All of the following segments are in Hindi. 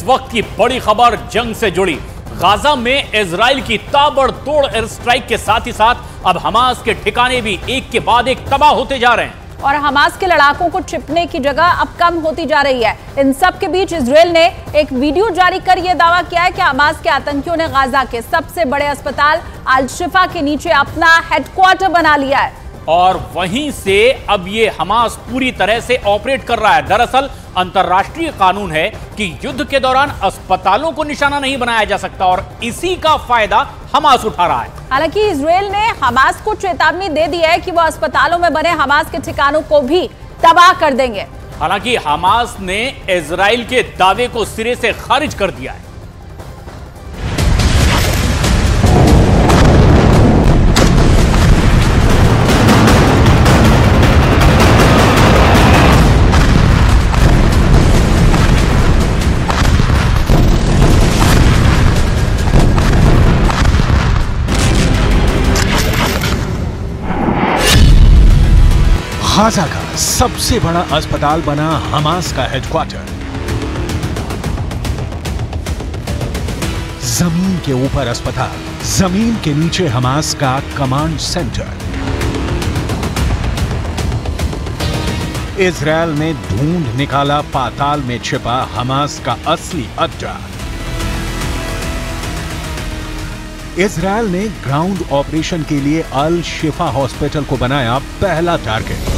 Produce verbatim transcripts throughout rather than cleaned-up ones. इस वक्त की बड़ी खबर जंग से जुड़ी गाजा में इजराइल की ताबड़तोड़ एयर स्ट्राइक के साथ ही साथ अब हमास के ठिकाने भी एक के बाद एक तबाह होते जा रहे हैं और हमास के लड़ाकों को छिपने की जगह अब कम होती जा रही है। इन सब के बीच इजराइल ने एक वीडियो जारी कर यह दावा किया है कि हमास के आतंकियों ने गाजा के सबसे बड़े अस्पताल अल शिफा के नीचे अपना हेडक्वार्टर बना लिया है और वहीं से अब ये हमास पूरी तरह से ऑपरेट कर रहा है। दरअसल अंतर्राष्ट्रीय कानून है कि युद्ध के दौरान अस्पतालों को निशाना नहीं बनाया जा सकता और इसी का फायदा हमास उठा रहा है। हालांकि इजराइल ने हमास को चेतावनी दे दी है कि वह अस्पतालों में बने हमास के ठिकानों को भी तबाह कर देंगे। हालांकि हमास ने इजराइल के दावे को सिरे से खारिज कर दिया है। गाजा का सबसे बड़ा अस्पताल बना हमास का हेडक्वार्टर। जमीन के ऊपर अस्पताल, जमीन के नीचे हमास का कमांड सेंटर। इजराइल ने ढूंढ निकाला पाताल में छिपा हमास का असली अड्डा। इजराइल ने ग्राउंड ऑपरेशन के लिए अल शिफा हॉस्पिटल को बनाया पहला टारगेट।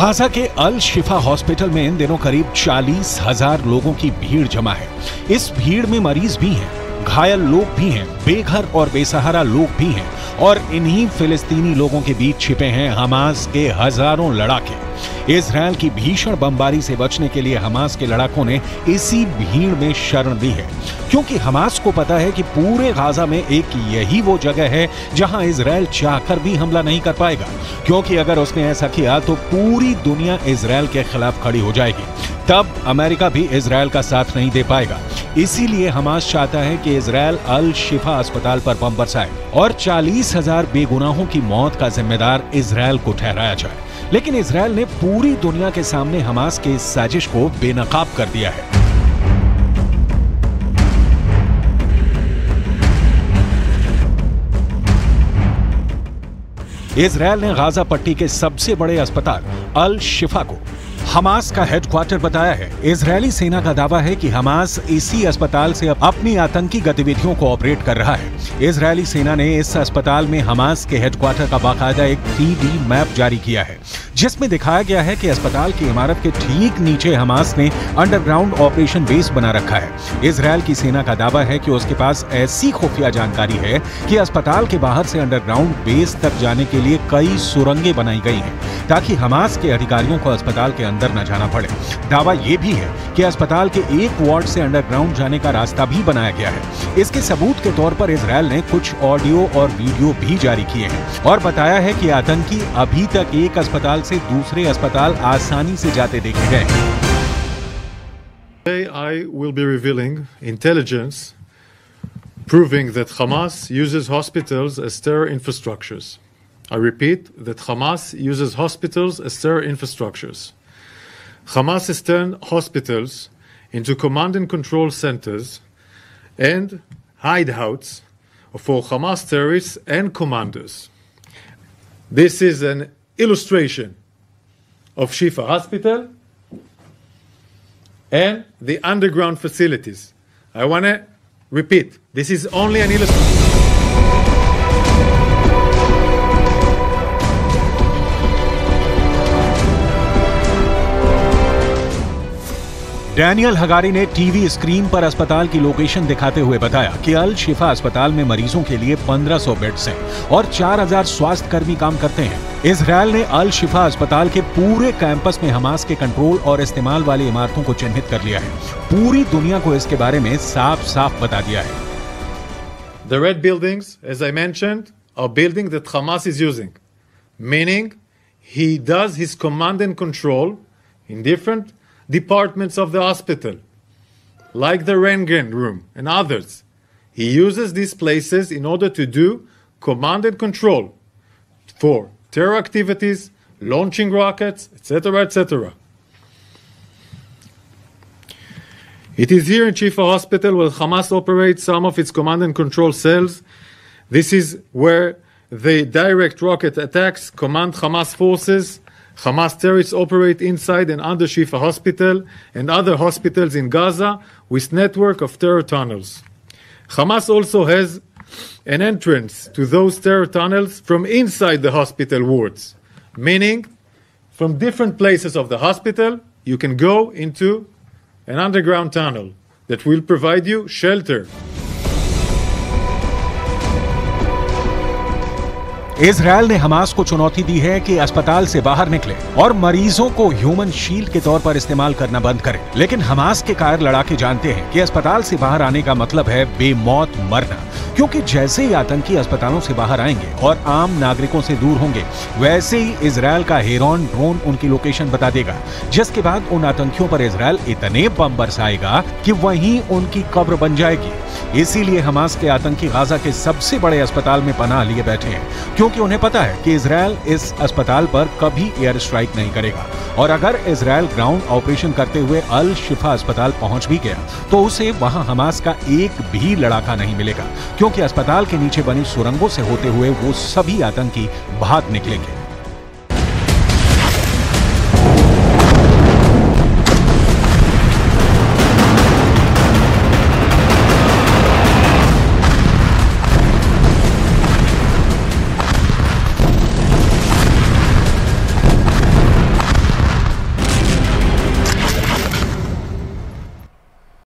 गाजा के अल शिफा हॉस्पिटल में इन दिनों करीब चालीस हजार लोगों की भीड़ जमा है। इस भीड़ में मरीज भी हैं, घायल लोग भी हैं, बेघर और बेसहारा लोग भी हैं और इन्हीं फिलिस्तीनी लोगों के बीच छिपे हैं हमास के हजारों लड़ाके। इजराइल की भीषण बमबारी से बचने के लिए हमास के लड़ाकों ने इसी भीड़ में शरण ली है क्योंकि हमास को पता है कि पूरे गाजा में एक यही वो जगह है जहां इजराइल चाहकर भी हमला नहीं कर पाएगा क्योंकि अगर उसने ऐसा किया तो पूरी दुनिया इजराइल के खिलाफ खड़ी हो जाएगी, तब अमेरिका भी इजराइल का साथ नहीं दे पाएगा। इसीलिए हमास चाहता है कि इजराइल अल शिफा अस्पताल पर बम बरसाए और चालीस हजार बेगुनाहों की मौत का जिम्मेदार इजराइल को ठहराया जाए, लेकिन इजराइल ने पूरी दुनिया के सामने हमास के इस साजिश को बेनकाब कर दिया है। इजराइल ने गाजा पट्टी के सबसे बड़े अस्पताल अल शिफा को हमास का हेडक्वार्टर बताया है। इजरायली सेना का दावा है कि हमास इसी अस्पताल से अपनी आतंकी गतिविधियों को ऑपरेट कर रहा है। इजरायली सेना ने इस अस्पताल में हमास के हेडक्वार्टर का बाकायदा एक थ्री डी मैप जारी किया है जिसमें दिखाया गया है कि अस्पताल की इमारत के ठीक नीचे हमास ने अंडरग्राउंड ऑपरेशन बेस बना रखा है। इजरायल की सेना का दावा है कि उसके पास ऐसी खुफिया जानकारी है कि अस्पताल के बाहर से अंडरग्राउंड बेस तक जाने के लिए कई सुरंगें बनाई गई हैं ताकि हमास के अधिकारियों को अस्पताल के अंदर न जाना पड़े। दावा यह भी है कि अस्पताल के एक वार्ड से अंडरग्राउंड जाने का रास्ता भी बनाया गया है। इसके सबूत के तौर पर इजरायल ने कुछ ऑडियो और वीडियो भी जारी किए हैं और बताया है कि आतंकी अभी तक एक अस्पताल से दूसरे अस्पताल आसानी से जाते देखे गए। Today I will be revealing intelligence proving that Hamas uses hospitals as terror infrastructures. I repeat that Hamas uses hospitals as terror infrastructures. Hamas has turned hospitals into command and control centers and hideouts for Hamas terrorists and commanders. This is an illustration of Shifa Hospital and the underground facilities. I want to repeat, this is only an illustration. Daniel Hagari ने टीवी स्क्रीन पर अस्पताल की लोकेशन दिखाते हुए बताया कि अल शिफा अस्पताल में मरीजों के लिए पंद्रह सौ बेड्स हैं और चार हजार स्वास्थ्यकर्मी काम करते हैं। इजराइल ने अल शिफा अस्पताल के पूरे कैंपस में हमास के कंट्रोल और इस्तेमाल वाली इमारतों को चिन्हित कर लिया है। पूरी दुनिया को इसके बारे में साफ साफ बता दिया है। The red buildings, as I mentioned, are buildings that Hamas is using, meaning he does his command and control in different departments of the hospital, like the Rentgen room and others. He uses these places in order to do command and control for terror activities, launching rockets, et cetera, et cetera. It is here in Shifa Hospital where Hamas operates some of its command and control cells. This is where they direct rocket attacks, command Hamas forces. Hamas terrorists operate inside and under Shifa Hospital and other hospitals in Gaza with network of terror tunnels. Hamas also has an entrance to those terror tunnels from inside the hospital wards, meaning from different places of the hospital you can go into an underground tunnel that will provide you shelter. Israel ने हमास को चुनौती दी है कि अस्पताल से बाहर निकले और मरीजों को ह्यूमन शील्ड के तौर पर इस्तेमाल करना बंद करे, लेकिन हमास के कार लड़ाके जानते हैं कि अस्पताल से बाहर आने का मतलब है बेमौत मरना, क्योंकि जैसे ही आतंकी अस्पतालों से बाहर आएंगे और आम नागरिकों से दूर होंगे, वैसे ही इसराइल का हेरॉन ड्रोन उनकी लोकेशन बता देगा, जिसके बाद उन आतंकियों पर इसराइल इतने बम बरसाएगा कि वहीं उनकी कब्र बन जाएगी। इसीलिए हमास के आतंकी गाजा के सबसे बड़े अस्पताल में पनाह लिए बैठे हैं, क्योंकि उन्हें पता है कि इसराइल इस अस्पताल पर कभी एयर स्ट्राइक नहीं करेगा, और अगर इसराइल ग्राउंड ऑपरेशन करते हुए अल शिफा अस्पताल पहुंच भी गया तो उसे वहां हमास का एक भी लड़ाका नहीं मिलेगा, क्योंकि अस्पताल के नीचे बनी सुरंगों से होते हुए वो सभी आतंकी भाग निकलेंगे।